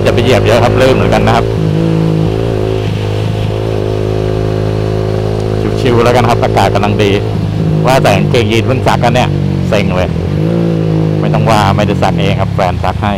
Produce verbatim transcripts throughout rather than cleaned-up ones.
ก็จะไปเหยียบเยอะครับลื่นเหมือนกันนะครับชิวๆแล้วกันครับอากาศกำลังดีว่าแต่กางเกงยีนเพิ่งซักกันเนี่ยเซ็งเลยไม่ต้องว่าไม่ได้ซักเองครับแฟนซักให้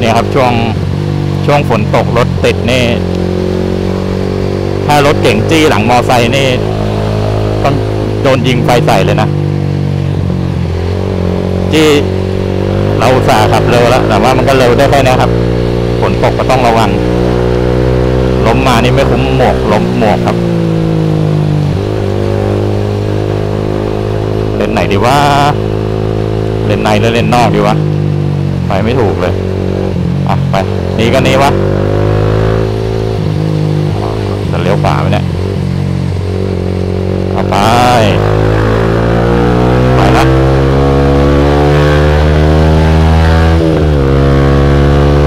เนี่ยครับช่วงช่วงฝนตกรถติดนี่ถ้ารถเก๋งจี้หลังมอไซค์นี่ต้องโดนยิงไฟใส่เลยนะจี้เราอุตส่าห์ขับเร็วแล้วแต่ว่ามันก็เร็วได้แค่นี้ครับฝนตกก็ต้องระวังล้มมานี่ไม่คุ้มหมวกล้มหมวกครับเล่นไหนดีวะเล่นในหรือเล่นนอกดีวะไปไม่ถูกเลยอ่ะไปนี่ก็นี่วะจะเลี้ยวขวาไปเนี่ยเอาไปไปละ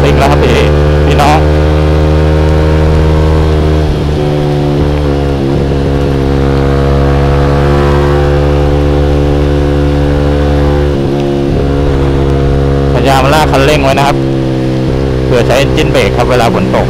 ซิ่งแล้วครับพี่พี่น้องพยายามลากคันเร่งไว้นะครับเพื่อใช้เอนจินเบรกครับเวลาฝนตก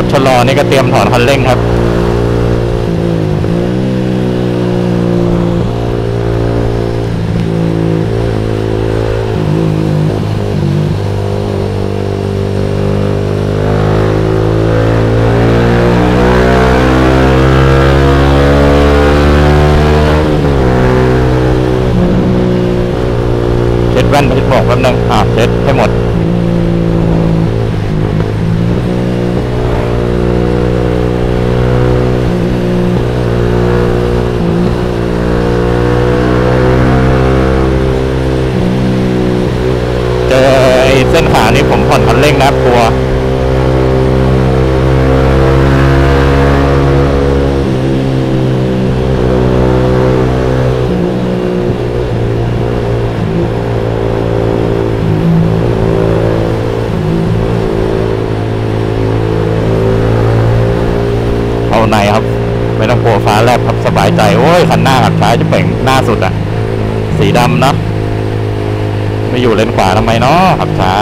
รถชะลอนี่ก็เตรียมถอนคันเร่งครับเช็ดแว่นไปที่บอกแป๊บนึงอ่ะเช็ดให้หมดน่ากลัวเอาไหนครับไม่ต้องกลัวฟ้าแลบครับสบายใจโอ้ยคันหน้าขับช้าจะเป่งหน้าสุดอ่ะสีดำนะไม่อยู่เลนขวาทำไมเนาะขับช้า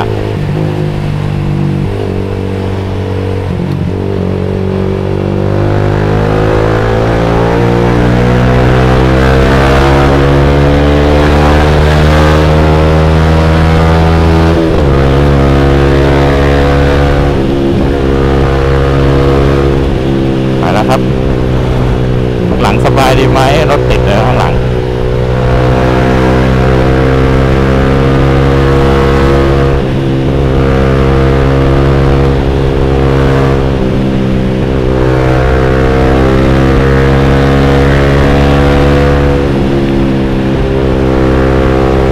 ดีไหมรถติดเลยข้างหลังข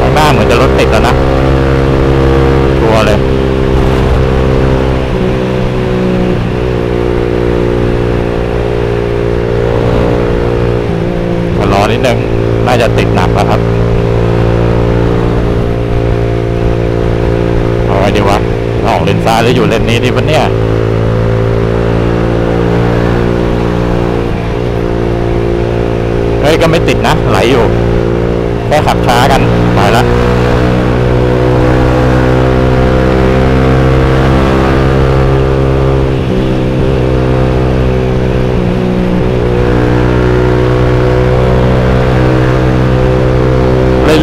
้างหน้าเหมือนจะรถติดแล้วนะกลัวเลยนิดนึงน่าจะติดหนักแล้วครับเอาไว้ดีวะออกเลนซ้ายหรืออยู่เลนนี้ดีวะเนี่ยเฮ้ยก็ไม่ติดนะไหลอยู่แค่ขับช้ากันไปละ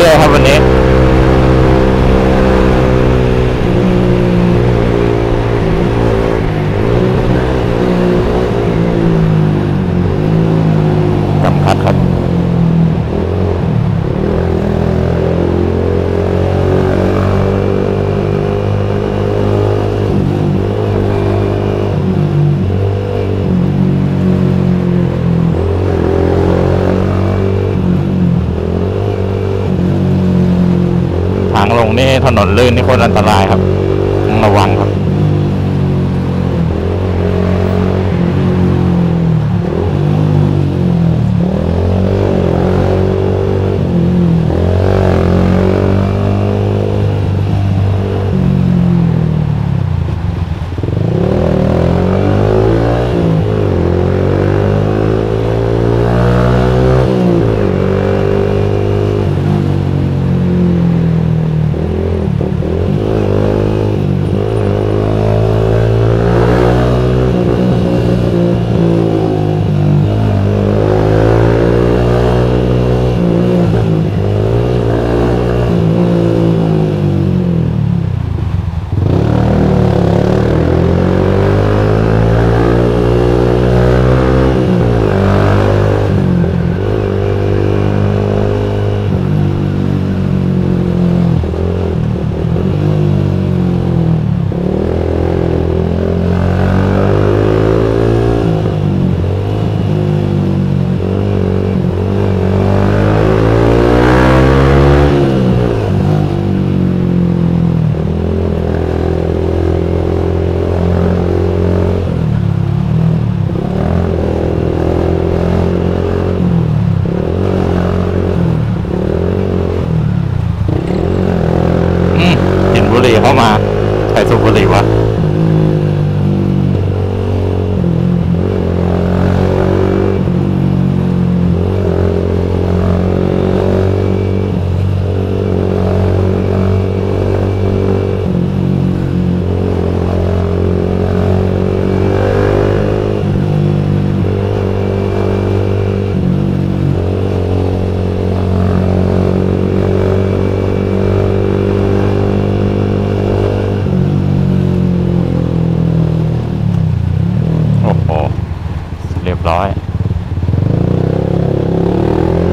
เรื่อยๆครับวันนี้กำคัดครับถนนลื่นนี่คนอันตรายครับ ต้องระวังครับ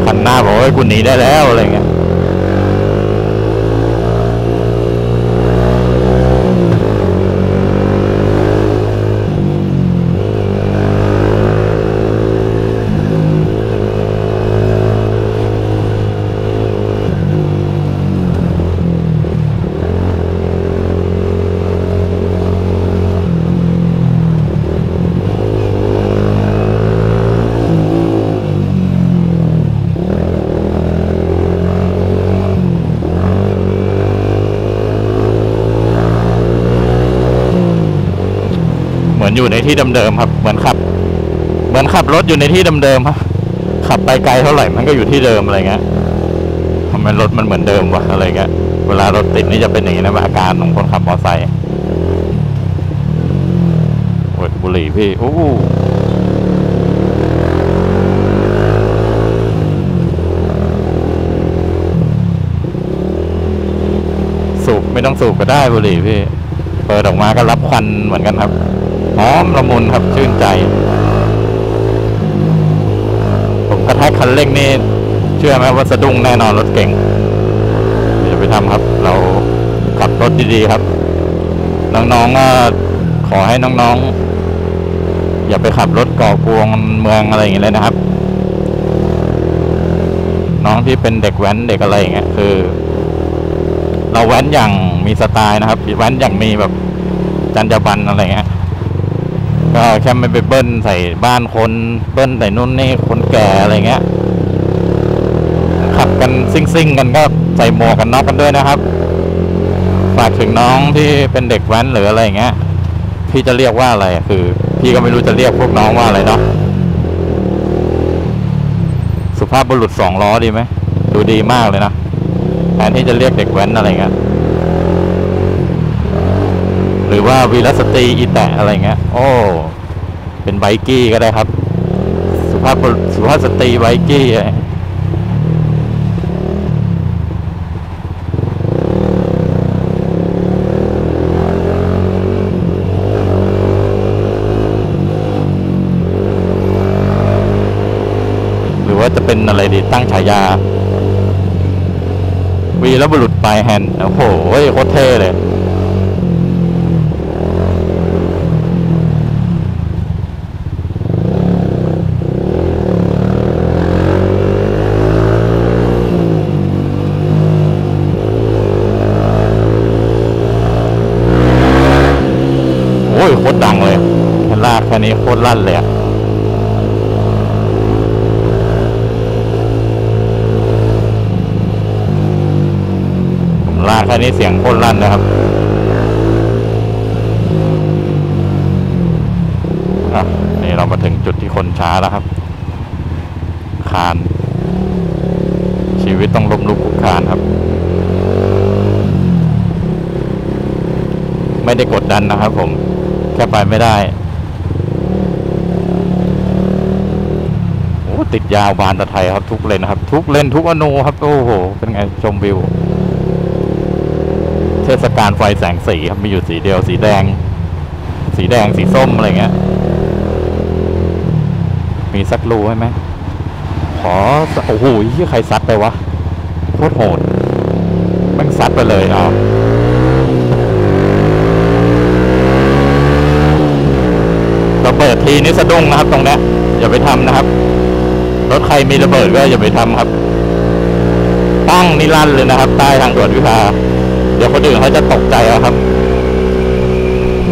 คันหน้าบอกว่าคุณหนีได้แล้วอะไรเงี้ยอยู่ในที่เดิมๆครับเหมือนขับเหมือนขับรถอยู่ในที่เดิมๆครับขับไปไกลเท่าไหร่มันก็อยู่ที่เดิมอะไรเงี้ยทำไมรถมันเหมือนเดิมวะอะไรเงี้ยเวลารถติดนี่จะเป็นอย่างนี้นะอาการของคนขับมอเตอร์ไซค์โอ้ยบุหรี่พี่โอ้สูบไม่ต้องสูบก็ได้บุหรี่พี่เปิดออกมาก็รับควันเหมือนกันครับหอมละมุนครับชื่นใจผมกระแทกคันเร่งนี่เชื่อไหมว่าสะดุ้งแน่นอนรถเก่งอย่าไปทำครับเราขับรถดีๆครับน้องๆก็ขอให้น้องๆอย่าไปขับรถก่อกวงเมืองอะไรอย่างเงี้ยเลยนะครับน้องที่เป็นเด็กแว้นเด็กอะไรอย่างเงี้ยคือเราแว้นอย่างมีสไตล์นะครับแว้นอย่างมีแบบจรรยาบรรณอะไรเงี้ยก็แค่ไม่ไปเบิ้ลใส่บ้านคนเบิ้ลใส่นู่นนี่คนแก่อะไรเงี้ยขับกันซิ่งซิ่งกันก็ใส่หมวกกันน็อกกันด้วยนะครับฝากถึงน้องที่เป็นเด็กแว้นหรืออะไรเงี้ยพี่จะเรียกว่าอะไรคือพี่ก็ไม่รู้จะเรียกพวกน้องว่าอะไรเนาะสุภาพบุรุษสองล้อดีไหมดูดีมากเลยนะแทนที่จะเรียกเด็กแว้นอะไรเงี้ยหรือว่าวีรสตรีอีแตะอะไรเงี้ยโอ้เป็นไบกี้ก็ได้ครับสุภาพสุภาพสตรีไบกี้หรือว่าจะเป็นอะไรดีตั้งฉายาวีรบุรุษปลายแฮนด์โอ้โหโคตรเท่เลย คันนี้โคตรลั่นเลยอะลากคันนี้เสียงโคตรลั่นนะครับนี่เรามาถึงจุดที่คนช้าแล้วครับคานชีวิตต้องล้มลุกคลุกคลานครับไม่ได้กดดันนะครับผมแค่ไปไม่ได้โอ้ติดยาวบานตะไทครับทุกเลนครับทุกเลนทุกอนูครับโอ้โหเป็นไงชมวิวเทศกาลไฟแสงสีครับมีอยู่สีเดียวสีแดงสีแดงสีส้มอะไรเงี้ยมีซัดรูให้ไหมขอโอ้โหยี่ใครซัดไปวะโคตรโหดแม่งซัดไปเลยอ่ะระเบิดทีนี้สะดุ้งนะครับตรงนี้อย่าไปทำนะครับรถใครมีระเบิดก็อย่าไปทำครับตั้งนิรันดร์เลยนะครับใต้ทางด่วนวิภาเดี๋ยวคนอื่นเขาจะตกใจแล้วครับ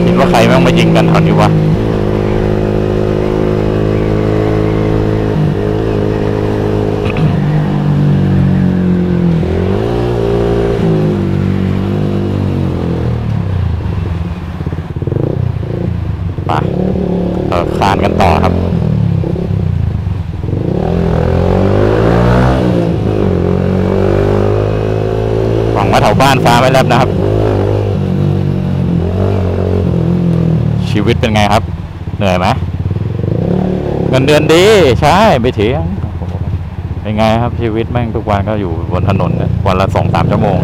คิดว่าใครแม่งมายิงกันแถวนี้วะคานกันต่อครับหวังว่าแถวบ้านฟ้าไม่แลบนะครับชีวิตเป็นไงครับเหนื่อยไหมเงินเดือนดีใช่ไม่เถียงเป็นไงครับชีวิตแม่งทุกวันก็อยู่บนถนนวันละสองสามชั่วโมง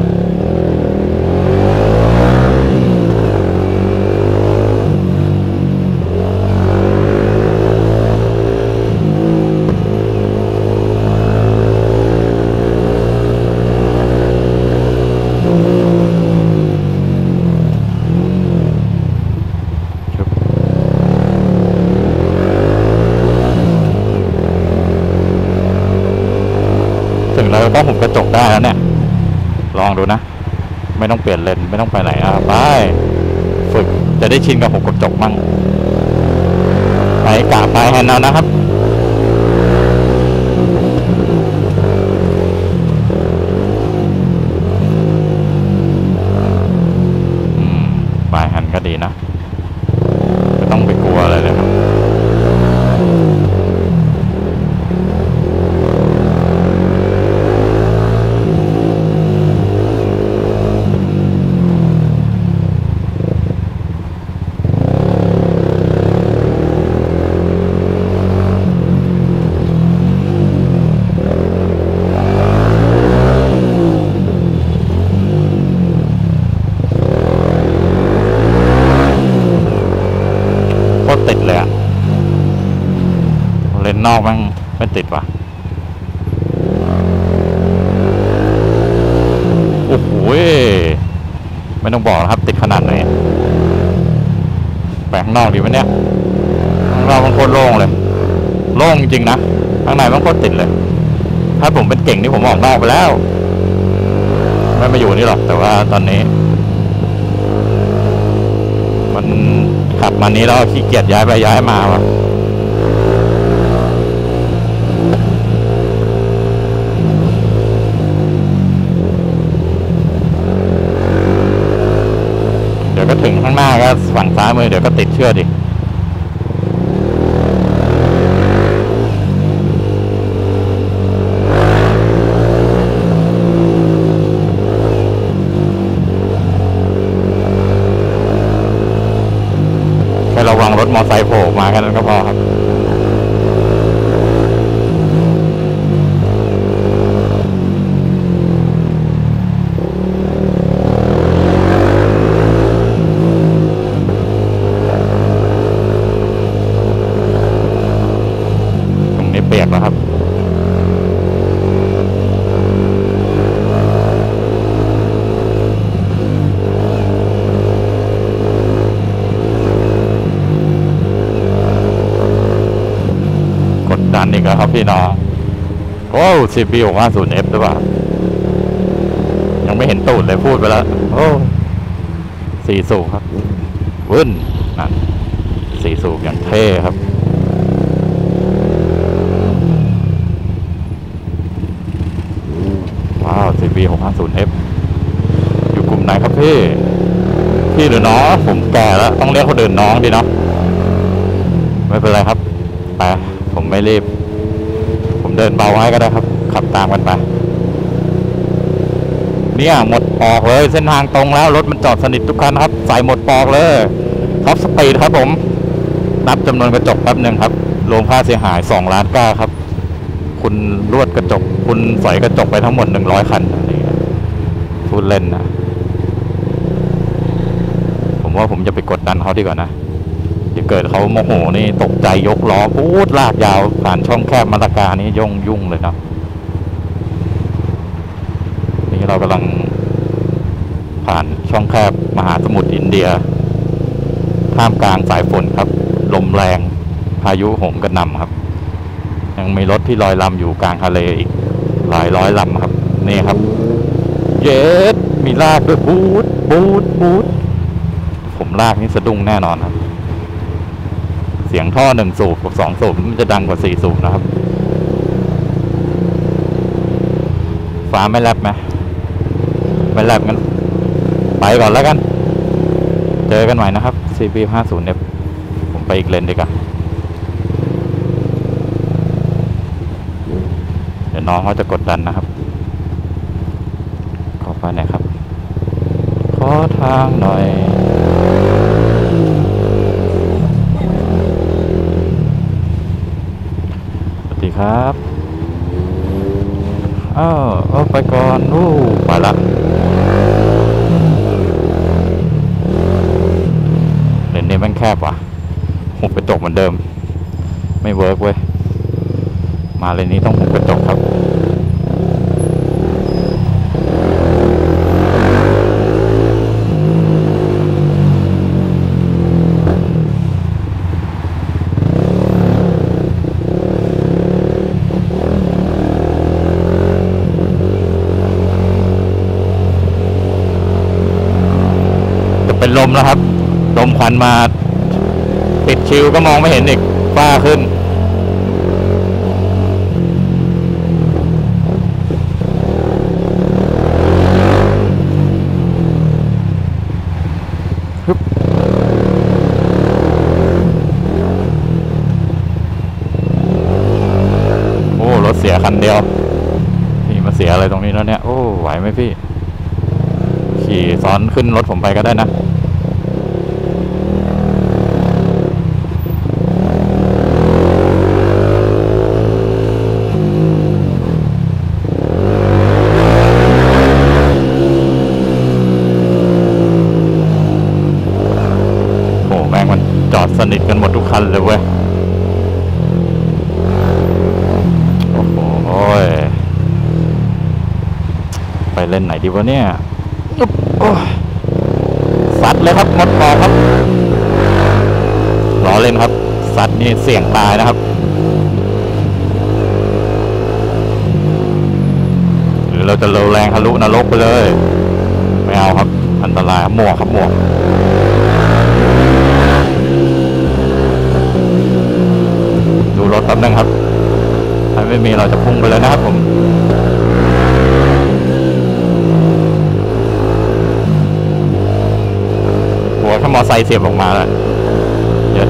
เราต้องหุบกระจกได้แล้วเนี่ยลองดูนะไม่ต้องเปลี่ยนเลนไม่ต้องไปไหนนะไปฝึกจะได้ชินกับหุบกระจกมั่งไปกะไปแฮนด์เอานะครับไปแฮนด์ก็ดีนะไม่ต้องไปกลัวอะไรเลยครับติดเลยอะเลนนอกมันไม่ติดว่ะโอ้โหไม่ต้องบอกนะครับติดขนาดไหนแปลงนอกดีไหมเนี่ยข้างนอกมันโคตรโล่งเลยโล่งจริงนะข้างในมันโคตรติดเลยถ้าผมเป็นเก่งนี่ผมออกนอกไปแล้วไม่มาอยู่นี่หรอกแต่ว่าตอนนี้มันขับมานี้แล้วขี้เกียจย้ายไปย้ายมาวะเดี๋ยวก็ถึงข้างหน้าก็ฝั่งซ้ายมือเดี๋ยวก็ติดเชือกดิระวังรถมอไซค์โผล่มาแค่นั้นก็พอครับตรงนี้เปียกแล้วครับดันอีกแล้วครับพี่น้องโอ้ ซี บี หกห้าศูนย์ เอฟ หรือเปล่ายังไม่เห็นตูดเลยพูดไปแล้วโอ้สี่สูบครับวุ่นนั่น สี่สูบอย่างเท่ครับว้าว ซี บี หกห้าศูนย์ เอฟ อยู่กลุ่มไหนครับพี่พี่หรือน้องผมแก่แล้วต้องเรียกเขาเดินน้องดีเนาะไม่เป็นไรครับไปผมไม่รีบผมเดินเบาไว้ก็ได้ครับขับตามกันไปเนี่ยหมดปอกเลยเส้นทางตรงแล้วรถมันจอดสนิททุกคันครับใส่หมดปอกเลยท็อปสปีดครับผมนับจำนวนกระจกแป๊บหนึ่งครับรวมค่าเสียหายสองล้านเก้าครับคุณรวดกระจกคุณใส่กระจกไปทั้งหมดหนึ่งร้อยคันอะไรเงี้ยพูดเล่นนะผมว่าผมจะไปกดดันเขาดีกว่านะจะเกิดเขาโมโหนี่ตกใจยกล้อพูดลากยาวผ่านช่องแคบมาตรการนี้ยุ่งยุ่งเลยนะนี่เรากำลังผ่านช่องแคบมหาสมุทรอินเดียท่ามกลางสายฝนครับลมแรงพายุโหมกระหน่ำครับยังมีรถที่ลอยลำอยู่กลางทะเลอีกหลายร้อยลำครับนี่ครับเย็ดมีลากด้วยบูดบูดบูดผมลากนี่สะดุ้งแน่นอนครับเสียงท่อหนึ่งสูบกับสองสูบมันจะดังกว่าสี่สูบนะครับฟ้าไม่แลบไหมไม่แลบกันไปก่อนแล้วกันเจอกันใหม่นะครับ ซี บี ห้าสิบ เนี่ยผมไปอีกเลนดีกว่าเดี๋ยวน้องเขาจะกดดันนะครับขอไปหน่อยครับขอทางหน่อยครับอ้าวเอาไปก่อนนู่ไปละเลนนี้มันแคบว่ะหุบกระจกเหมือนเดิมไม่เวิร์กเว้ยมาเลนนี้ต้องหุบกระจกครับเป็นลมแล้วครับลมควันมาติดชิวก็มองไม่เห็นอีกฟ้าขึ้นโอ้รถเสียคันเดียวนี่มาเสียอะไรตรงนี้แล้วเนี่ยโอ้ไหวไหมพี่ขี่ซ้อนขึ้นรถผมไปก็ได้นะสนิทกันหมดทุกคันเลยเว้ยโอ้โหไปเล่นไหนดีวะเนี่ยสัตว์เลยครับหมดปอกครับล้อเล่นครับสัตว์นี่เสี่ยงตายนะครับหรือเราจะเร็วแรงทะลุนรกไปเลยไม่เอาครับอันตรายหมวกครับหมวกรถแป๊บนึงครับถ้าไม่มีเราจะพุ่งไปเลยนะครับผมหัวถ้ามอไซค์เสียบออกมาแล้วเยอะ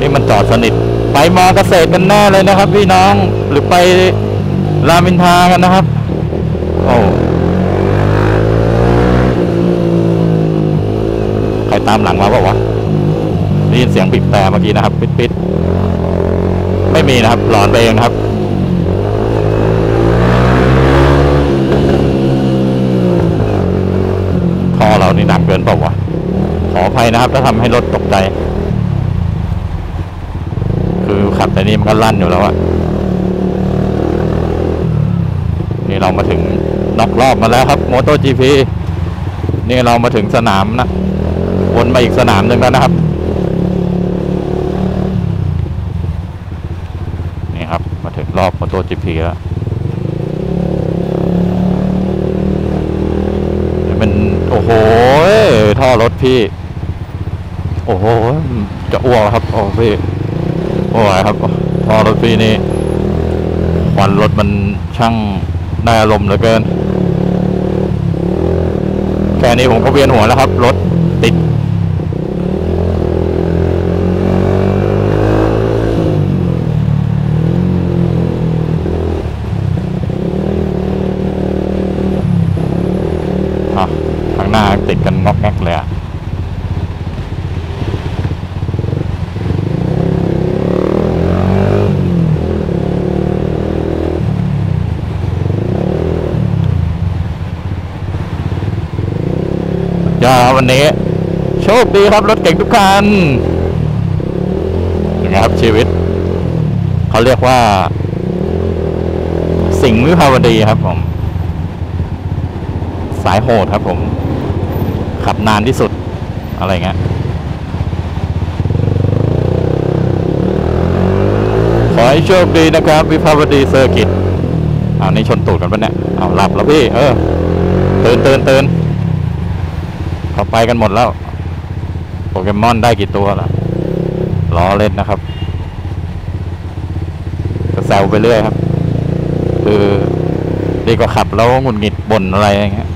นี่มันจอดสนิทไปมอเกษตรกันแน่เลยนะครับพี่น้องหรือไปรามอินทรากันนะครับโอ้ใครตามหลังมาบอกว่าได้ยินเสียงบีบแต่เมื่อกี้นะครับปิดๆไม่มีนะครับหลอนไปเองครับท่อเรานี่หนักเกินเปล่าวะขออภัยนะครับถ้าทำให้รถตกใจคือขับแต่นี่มันก็ลั่นอยู่แล้วอะนี่เรามาถึงนอกรอบมาแล้วครับโมโตจีพีนี่เรามาถึงสนามนะวนมาอีกสนามหนึ่งแล้วนะครับรอบของตัว จี พี แล้วมันโอ้โห ท่อรถพี่โอ้โหจะอ้วกแล้วครับโอ้พี่โอ้ยครับท่อรถพี่นี่ควันรถมันช่างได้อารมณ์เหลือเกินแค่นี้ผมก็เวียนหัวแล้วครับรถติดข้างหน้าติดกันงอกแงกเลยอะจ้าวันนี้โชคดีครับรถเก่งทุกคันนะครับชีวิตเขาเรียกว่าสิ่งวิภาวดีครับผมสายโหดครับผมขับนานที่สุดอะไรเงี้ยขอให้โชคดีนะครับวิภาวดีเซอร์กิตเอานี่ชนตูดกันปะเนี่ยเอาหลับแล้วพี่เออตื่นตื่นตื่นเขาไปกันหมดแล้วโปเกมอนได้กี่ตัวล่ะล้อเล่นนะครับก็แซวไปเรื่อยครับคือดีกว่าขับแล้วหงุดหงิดบ่นอะไรอย่างเงี้ย